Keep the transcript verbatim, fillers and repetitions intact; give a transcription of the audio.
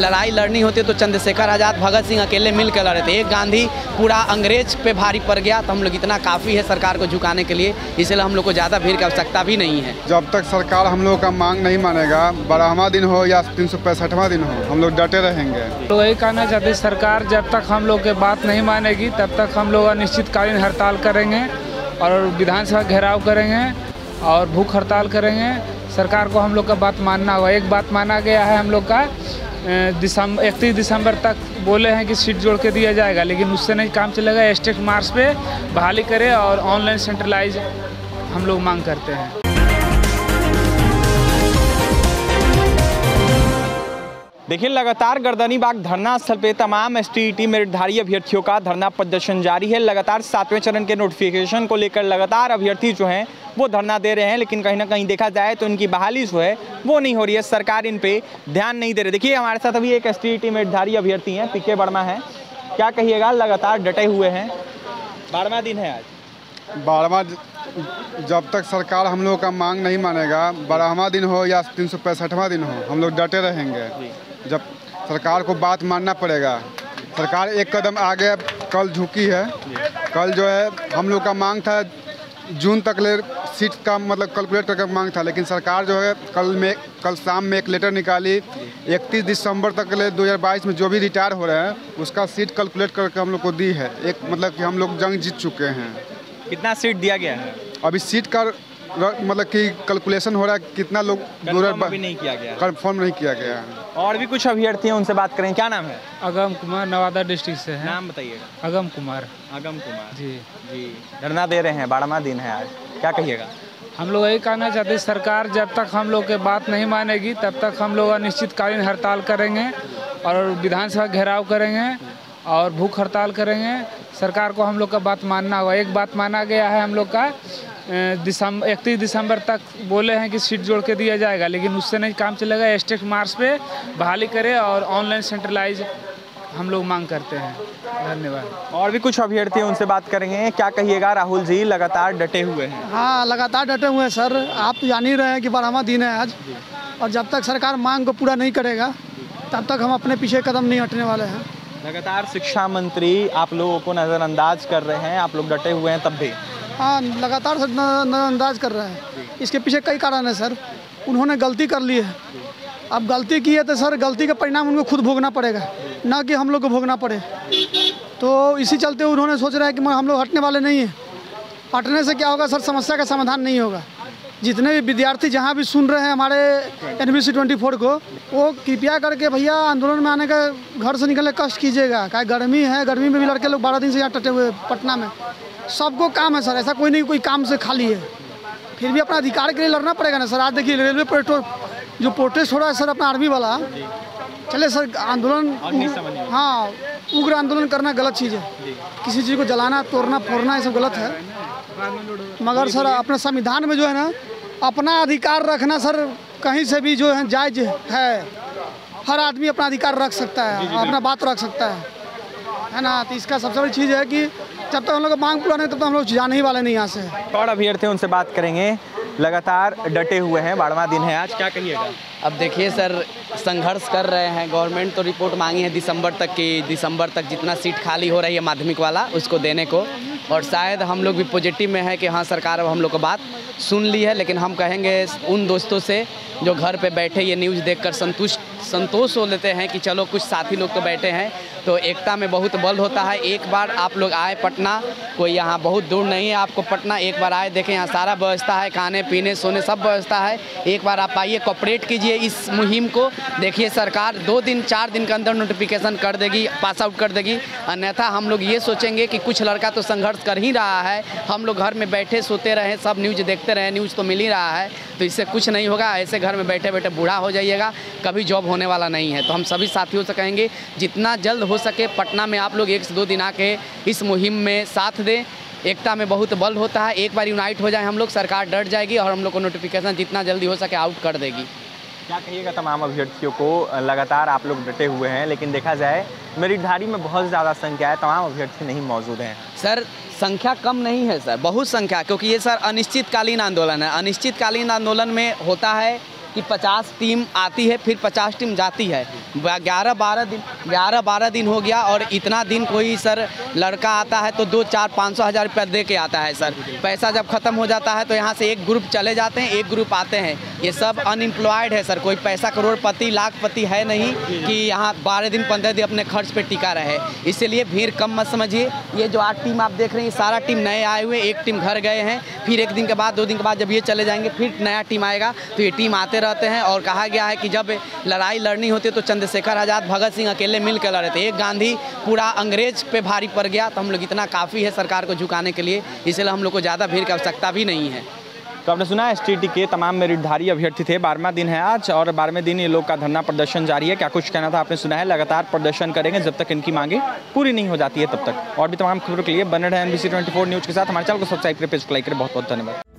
लड़ाई लड़नी होती है तो चंद्रशेखर आज़ाद भगत सिंह अकेले मिल कर लड़े थे। एक गांधी पूरा अंग्रेज पे भारी पड़ गया तो हम लोग इतना काफ़ी है सरकार को झुकाने के लिए, इसलिए हम लोग को ज़्यादा भीड़ की आवश्यकता भी नहीं है। जब तक सरकार हम लोग का मांग नहीं मानेगा, बारहवां दिन हो या तीन सौ पैंसठवां दिन हो, हम लोग डटे रहेंगे। तो यही कहना चाहते सरकार जब तक हम लोग के बात नहीं मानेगी तब तक हम लोग अनिश्चितकालीन हड़ताल करेंगे और विधानसभा घेराव करेंगे और भूख हड़ताल करेंगे। सरकार को हम लोग का बात मानना होगा। एक बात माना गया है हम लोग का, दिसंबर इकतीस दिसंबर तक बोले हैं कि सीट जोड़ के दिया जाएगा, लेकिन उससे नहीं काम चलेगा। एस्टेट मार्च पे बहाली करें और ऑनलाइन सेंट्रलाइज हम लोग मांग करते हैं। देखिए, लगातार गर्दनी बाग धरना स्थल पे तमाम एस टी ई टी मेरिटधारी अभ्यर्थियों का धरना प्रदर्शन जारी है। लगातार सातवें चरण के नोटिफिकेशन को लेकर लगातार अभ्यर्थी जो हैं वो धरना दे रहे हैं, लेकिन कहीं ना कहीं देखा जाए तो इनकी बहाली जो है वो नहीं हो रही है। सरकार इन पे ध्यान नहीं दे रही। देखिए, हमारे साथ अभी एक एस टी ई टी मेरिटधारी अभ्यर्थी हैं, पिके बर्मा हैं। क्या कहिएगा, लगातार डटे हुए हैं, बारहवा दिन है आज। बारहवा जब तक सरकार हम लोग का मांग नहीं मानेगा, बारहवा दिन हो या तीन सौ पैंसठवां दिन हो, हम लोग डटे रहेंगे। जब सरकार को बात मानना पड़ेगा। सरकार एक कदम आगे कल झुकी है। कल जो है हम लोग का मांग था जून तक ले सीट का मतलब कैलकुलेट करके मांग था, लेकिन सरकार जो है कल में कल शाम में एक लेटर निकाली इकतीस दिसंबर तक ले दो हज़ार बाईस में जो भी रिटायर हो रहे हैं उसका सीट कैलकुलेट करके हम लोग को दी है। एक मतलब कि हम लोग जंग जीत चुके हैं। कितना सीट दिया गया है? अभी सीट का मतलब कि कैलकुलेशन हो रहा है, कितना लोग कंफर्म नहीं किया गया कंफर्म नहीं किया गया है। और भी कुछ अभ्यर्थी हैं, उनसे बात करें। क्या नाम है? अगम कुमार, नवादा डिस्ट्रिक्ट से है। नाम बताइएगा। अगम कुमार। अगम कुमार जी जी धरना दे रहे हैं, बारहवां दिन है आज। क्या कहिएगा? हम लोग यही कहना चाहते हैं सरकार जब तक हम लोग के बात नहीं मानेगी तब तक हम लोग अनिश्चितकालीन हड़ताल करेंगे और विधानसभा घेराव करेंगे और भूख हड़ताल करेंगे। सरकार को हम लोग का बात मानना होगा। एक बात माना गया है हम लोग का, दिसंबर इकतीस दिसंबर तक बोले हैं कि सीट जोड़ के दिया जाएगा, लेकिन उससे नहीं काम चलेगा। एस्टेट मार्च पे बहाली करें और ऑनलाइन सेंट्रलाइज हम लोग मांग करते हैं। धन्यवाद। और भी कुछ अभ्यर्थी हैं, उनसे बात करेंगे। क्या कहिएगा राहुल जी, लगातार डटे हुए हैं? हाँ, लगातार डटे हुए हैं सर। आप तो जान ही रहे हैं कि बारहवां दिन है आज, और जब तक सरकार मांग को पूरा नहीं करेगा तब तक हम अपने पीछे कदम नहीं हटने वाले हैं। लगातार शिक्षा मंत्री आप लोगों को नज़रअंदाज कर रहे हैं, आप लोग डटे हुए हैं तब भी? हाँ, लगातार नज़रअंदाज कर रहे हैं। इसके पीछे कई कारण है सर। उन्होंने गलती कर ली है। अब गलती की है तो सर गलती का परिणाम उनको खुद भोगना पड़ेगा, ना कि हम लोग को भोगना पड़े। तो इसी चलते उन्होंने सोच रहा है कि हम लोग हटने वाले नहीं हैं। हटने से क्या होगा सर, समस्या का समाधान नहीं होगा। जितने भी विद्यार्थी जहाँ भी सुन रहे हैं हमारे एनबीसी ट्वेंटी फोर को, वो कृपया करके भैया आंदोलन में आने का, घर से निकलने कष्ट कीजिएगा। क्या गर्मी है, गर्मी में भी लड़के लोग बारह दिन से यहाँ टटे हुए पटना में। सबको काम है सर, ऐसा कोई नहीं कोई काम से खाली है। फिर भी अपना अधिकार के लिए लड़ना पड़ेगा ना सर। आज देखिए रेलवे पर जो प्रोटेस्ट हो रहा है सर, अपना आर्मी वाला चले सर आंदोलन। हाँ, उग्र आंदोलन करना गलत चीज़ है। किसी चीज़ को जलाना, तोड़ना, फोड़ना ये सब गलत है। मगर सर अपने संविधान में जो है ना, अपना अधिकार रखना सर कहीं से भी जो है जायज है। हर आदमी अपना अधिकार रख सकता है, अपना बात रख सकता है है ना। तो इसका सबसे बड़ी चीज़ है कि जब तक हम लोग मांग पूरा नहीं तब तक हम लोग जाने ही वाले नहीं यहाँ से। और अभ्यर्थी उनसे बात करेंगे, लगातार डटे हुए हैं, बारहवां दिन है आज। क्या कहिएगा? अब देखिए सर, संघर्ष कर रहे हैं। गवर्नमेंट तो रिपोर्ट मांगी है दिसंबर तक की, दिसंबर तक जितना सीट खाली हो रही है माध्यमिक वाला उसको देने को, और शायद हम लोग भी पॉजिटिव में है कि हाँ सरकार अब हम लोग को बात सुन ली है। लेकिन हम कहेंगे उन दोस्तों से जो घर पे बैठे ये न्यूज़ देखकर संतुष्ट संतोष हो लेते हैं कि चलो कुछ साथी लोग तो बैठे हैं, तो एकता में बहुत बल होता है। एक बार आप लोग आए पटना, कोई यहाँ बहुत दूर नहीं है आपको पटना, एक बार आए देखें यहाँ सारा व्यवस्था है, खाने पीने सोने सब व्यवस्था है। एक बार आप आइए, कॉपरेट कीजिए इस मुहिम को। देखिए सरकार दो दिन चार दिन के अंदर नोटिफिकेशन कर देगी, पास आउट कर देगी। अन्यथा हम लोग ये सोचेंगे कि कुछ लड़का तो संघर्ष कर ही रहा है, हम लोग घर में बैठे सोते रहें, सब न्यूज़ देखते रहें, न्यूज़ तो मिल ही रहा है, तो इससे कुछ नहीं होगा। ऐसे घर में बैठे बैठे बूढ़ा हो जाइएगा, कभी जॉब होने वाला नहीं है। तो हम सभी साथियों से कहेंगे जितना जल्द हो सके पटना में आप लोग एक से दो दिन आके इस मुहिम में साथ दें। एकता में बहुत बल होता है। एक बार यूनाइट हो जाए हम लोग, सरकार डट जाएगी और हम लोग को नोटिफिकेशन जितना जल्दी हो सके आउट कर देगी। क्या कहिएगा तमाम अभ्यर्थियों को, लगातार आप लोग डटे हुए हैं, लेकिन देखा जाए मेरिटधारी में बहुत ज़्यादा संख्या है, तमाम अभ्यर्थी नहीं मौजूद हैं। सर संख्या कम नहीं है सर, बहुत संख्या, क्योंकि ये सर अनिश्चितकालीन आंदोलन है। अनिश्चितकालीन आंदोलन में होता है कि पचास टीम आती है फिर पचास टीम जाती है। ग्यारह बारह दिन ग्यारह बारह दिन हो गया और इतना दिन कोई सर लड़का आता है तो दो चार पाँच सौ हज़ार रुपया दे के आता है सर। पैसा जब ख़त्म हो जाता है तो यहाँ से एक ग्रुप चले जाते हैं, एक ग्रुप आते हैं। ये सब अनएम्प्लॉयड है सर, कोई पैसा करोड़पति लाखपति है नहीं कि यहाँ बारह दिन पंद्रह दिन अपने खर्च पे टिका रहे। इसलिए भीड़ कम मत समझिए। ये जो आठ टीम आप देख रहे हैं सारा टीम नए आए हुए, एक टीम घर गए हैं, फिर एक दिन के बाद दो दिन के बाद जब ये चले जाएंगे फिर नया टीम आएगा। तो ये टीम आते रहते हैं। और कहा गया है कि जब लड़ाई लड़नी होती है तो चंद्रशेखर आज़ाद भगत सिंह अकेले मिल कर लड़े थे, एक गांधी पूरा अंग्रेज पे भारी पड़ गया। तो हम लोग इतना काफ़ी है सरकार को झुकाने के लिए, इसलिए हम लोग को ज़्यादा भीड़ की आवश्यकता भी नहीं है। तो आपने सुना एसटीटी के तमाम मेरिटधारी अभ्यर्थी थे। बारहवां दिन है आज और बारहवें दिन ये लोग का धरना प्रदर्शन जारी है। क्या कुछ कहना था आपने सुना है? लगातार प्रदर्शन करेंगे जब तक इनकी मांगे पूरी नहीं हो जाती है तब तक। और भी तमाम खबरों के लिए बने रहें एनबीसी ट्वेंटी फोर न्यूज़ के साथ। हमारे चैनल को सब्सक्राइब करें, पेज को लाइक करें। बहुत बहुत धन्यवाद।